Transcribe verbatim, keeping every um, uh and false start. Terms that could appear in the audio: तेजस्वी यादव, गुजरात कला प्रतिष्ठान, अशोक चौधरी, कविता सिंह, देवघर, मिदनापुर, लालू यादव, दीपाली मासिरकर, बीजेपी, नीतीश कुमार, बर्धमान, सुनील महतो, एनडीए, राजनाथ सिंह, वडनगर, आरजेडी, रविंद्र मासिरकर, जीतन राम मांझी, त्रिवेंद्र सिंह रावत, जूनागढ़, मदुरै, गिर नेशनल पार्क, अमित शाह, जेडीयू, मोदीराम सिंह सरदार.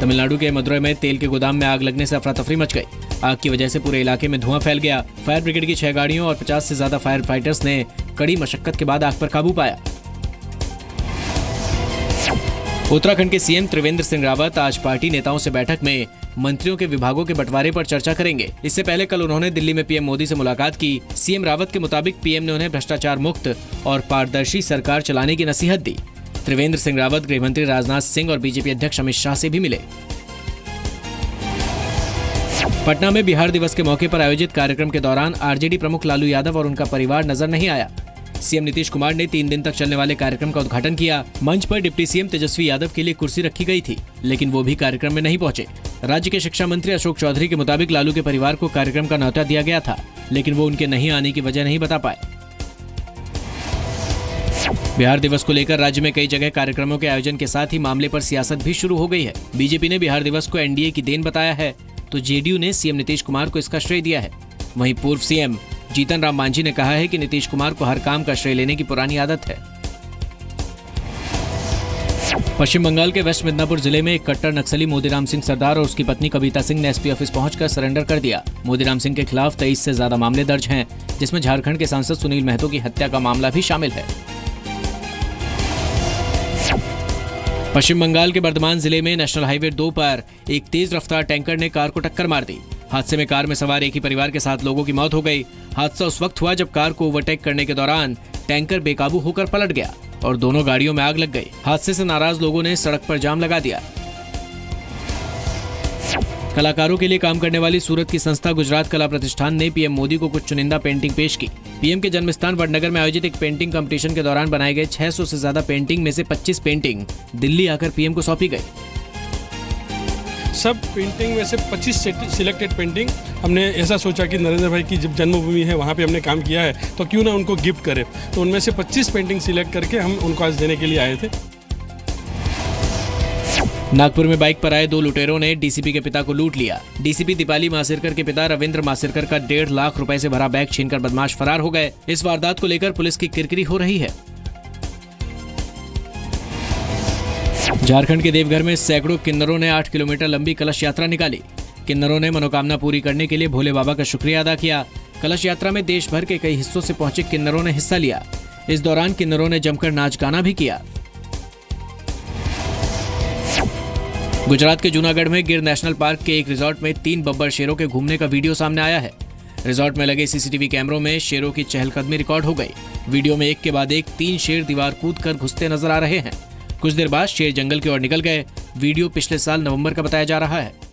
तमिलनाडु के मदुरै में तेल के गोदाम में आग लगने से अफरा तफरी मच गई। आग की वजह से पूरे इलाके में धुआं फैल गया। फायर ब्रिगेड की छह गाड़ियों और पचास से ज्यादा फायर फाइटर्स ने कड़ी मशक्कत के बाद आग पर काबू पाया। उत्तराखंड के सीएम त्रिवेंद्र सिंह रावत आज पार्टी नेताओं से बैठक में मंत्रियों के विभागों के बंटवारे पर चर्चा करेंगे। इससे पहले कल उन्होंने दिल्ली में पीएम मोदी से मुलाकात की। सीएम रावत के मुताबिक पीएम ने उन्हें भ्रष्टाचार मुक्त और पारदर्शी सरकार चलाने की नसीहत दी। त्रिवेंद्र सिंह रावत गृहमंत्री राजनाथ सिंह और बीजेपी अध्यक्ष अमित शाह से भी मिले। पटना में बिहार दिवस के मौके पर आयोजित कार्यक्रम के दौरान आरजेडी प्रमुख लालू यादव और उनका परिवार नजर नहीं आया। सीएम नीतीश कुमार ने तीन दिन तक चलने वाले कार्यक्रम का उद्घाटन किया। मंच पर डिप्टी सीएम तेजस्वी यादव के लिए कुर्सी रखी गई थी, लेकिन वो भी कार्यक्रम में नहीं पहुंचे। राज्य के शिक्षा मंत्री अशोक चौधरी के मुताबिक लालू के परिवार को कार्यक्रम का न्यौता दिया गया था, लेकिन वो उनके नहीं आने की वजह नहीं बता पाए। बिहार दिवस को लेकर राज्य में कई जगह कार्यक्रमों के आयोजन के साथ ही मामले पर सियासत भी शुरू हो गई है। बीजेपी ने बिहार दिवस को एनडीए की देन बताया है, तो जेडीयू ने सीएम नीतीश कुमार को इसका श्रेय दिया है। वहीं पूर्व सीएम जीतन राम मांझी ने कहा है कि नीतीश कुमार को हर काम का श्रेय लेने की पुरानी आदत है। पश्चिम बंगाल के वेस्ट मिदनापुर जिले में एक कट्टर नक्सली मोदीराम सिंह सरदार और उसकी पत्नी कविता सिंह ने एसपी ऑफिस पहुंचकर सरेंडर कर दिया। मोदीराम सिंह के खिलाफ तेईस से ज्यादा मामले दर्ज हैं, जिसमें झारखंड के सांसद सुनील महतो की हत्या का मामला भी शामिल है। पश्चिम बंगाल के बर्धमान जिले में नेशनल हाईवे दो पर एक तेज रफ्तार टैंकर ने कार को टक्कर मार दी। हादसे में कार में सवार एक ही परिवार के सात लोगों की मौत हो गई। हादसा उस वक्त हुआ जब कार को ओवरटेक करने के दौरान टैंकर बेकाबू होकर पलट गया और दोनों गाड़ियों में आग लग गई। हादसे से नाराज लोगों ने सड़क पर जाम लगा दिया। कलाकारों के लिए काम करने वाली सूरत की संस्था गुजरात कला प्रतिष्ठान ने पीएम मोदी को कुछ चुनिंदा पेंटिंग पेश की। पीएम के जन्मस्थान वडनगर में आयोजित एक पेंटिंग कंपटीशन के दौरान बनाए गए छह सौ से ज्यादा पेंटिंग में से पच्चीस पेंटिंग दिल्ली आकर पीएम को सौंपी गई। सब पेंटिंग में से पच्चीस सिलेक्टेड पेंटिंग हमने ऐसा सोचा कि नरेंद्र भाई की जब जन्मभूमि है वहाँ पे हमने काम किया है, तो क्यों ना उनको गिफ्ट करें। तो उनमें से पच्चीस पेंटिंग सिलेक्ट करके हम उनको आज देने के लिए आए थे। नागपुर में बाइक पर आए दो लुटेरों ने डीसीपी के पिता को लूट लिया। डीसीपी दीपाली मासिरकर के पिता रविंद्र मासिरकर का डेढ़ लाख रुपए से भरा बैग छीनकर बदमाश फरार हो गए। इस वारदात को लेकर पुलिस की किरकिरी हो रही है। झारखंड के देवघर में सैकड़ों किन्नरों ने आठ किलोमीटर लंबी कलश यात्रा निकाली। किन्नरों ने मनोकामना पूरी करने के लिए भोले बाबा का शुक्रिया अदा किया। कलश यात्रा में देश भर के कई हिस्सों से पहुंचे किन्नरों ने हिस्सा लिया। इस दौरान किन्नरों ने जमकर नाच गाना भी किया। गुजरात के जूनागढ़ में गिर नेशनल पार्क के एक रिजॉर्ट में तीन बब्बर शेरों के घूमने का वीडियो सामने आया है। रिजॉर्ट में लगे सीसीटीवी कैमरों में शेरों की चहलकदमी रिकॉर्ड हो गई। वीडियो में एक के बाद एक तीन शेर दीवार कूद कर घुसते नजर आ रहे हैं। कुछ देर बाद शेर जंगल की ओर निकल गए। वीडियो पिछले साल नवंबर का बताया जा रहा है।